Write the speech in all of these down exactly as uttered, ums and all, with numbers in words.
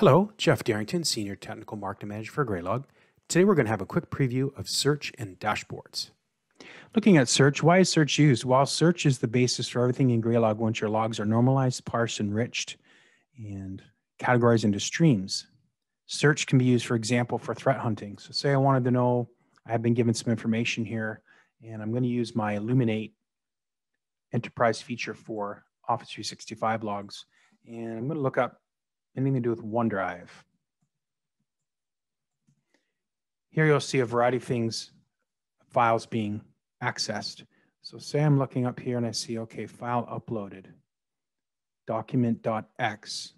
Hello, Jeff Darrington, Senior Technical Marketing Manager for Graylog. Today we're going to have a quick preview of search and dashboards. Looking at search, why is search used? Well, search is the basis for everything in Graylog once your logs are normalized, parsed, enriched, and categorized into streams. Search can be used, for example, for threat hunting. So say I wanted to know, I've been given some information here, and I'm going to use my Illuminate enterprise feature for Office three sixty-five logs, and I'm going to look up anything to do with OneDrive. Here you'll see a variety of things, files being accessed. So say I'm looking up here and I see, okay, file uploaded, document.x.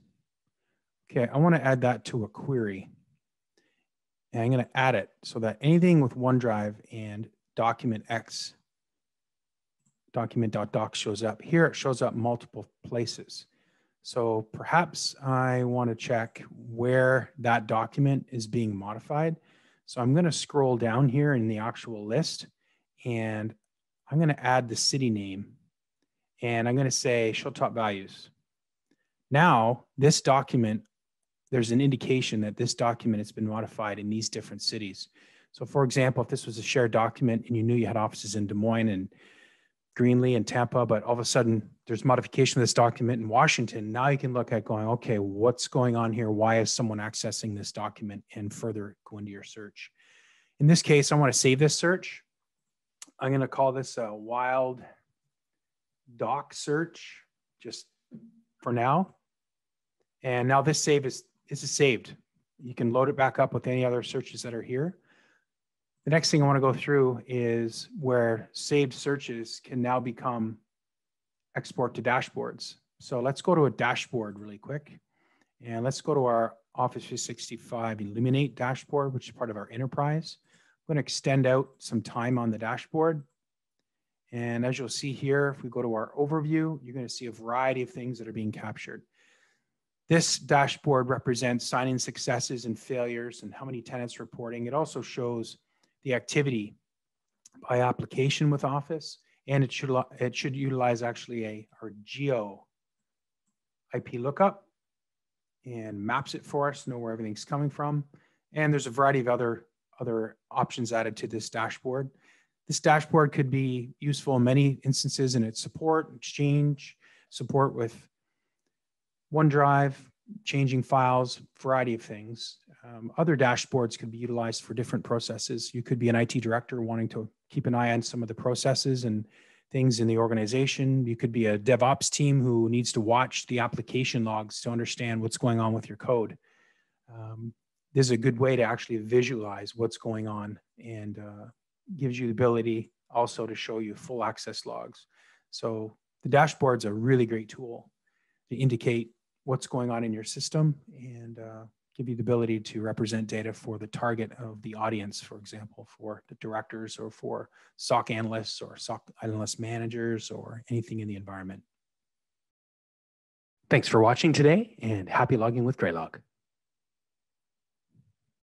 Okay, I want to add that to a query. And I'm going to add it so that anything with OneDrive and document.x, document.doc shows up. Here it shows up multiple places. So perhaps I want to check where that document is being modified. So I'm going to scroll down here in the actual list, and I'm going to add the city name, and I'm going to say show top values. Now this document, there's an indication that this document has been modified in these different cities. So for example, if this was a shared document and you knew you had offices in Des Moines and Greenlee and Tampa, but all of a sudden there's modification of this document in Washington. Now you can look at going, okay, what's going on here? Why is someone accessing this document? And further go into your search. In this case, I want to save this search. I'm going to call this a wild doc search just for now. And now this save is, this is saved. You can load it back up with any other searches that are here. The next thing I want to go through is where saved searches can now become export to dashboards. So let's go to a dashboard really quick. And let's go to our Office three sixty-five Illuminate dashboard, which is part of our enterprise. I'm going to extend out some time on the dashboard. And as you'll see here, if we go to our overview, you're going to see a variety of things that are being captured. This dashboard represents sign-in successes and failures and how many tenants reporting. It also shows the activity by application with Office, and it should it should utilize actually a our geo I P lookup and maps it for us, know where everything's coming from. And there's a variety of other other options added to this dashboard. This dashboard could be useful in many instances in its support, Exchange, support with OneDrive, changing files, variety of things. Um, other dashboards could be utilized for different processes. You could be an I T director wanting to keep an eye on some of the processes and things in the organization. You could be a DevOps team who needs to watch the application logs to understand what's going on with your code. Um, this is a good way to actually visualize what's going on, and uh, gives you the ability also to show you full access logs. So the dashboard's a really great tool to indicate what's going on in your system, and uh, give you the ability to represent data for the target of the audience, for example, for the directors or for S O C analysts or S O C analyst managers or anything in the environment. Thanks for watching today, and happy logging with Graylog.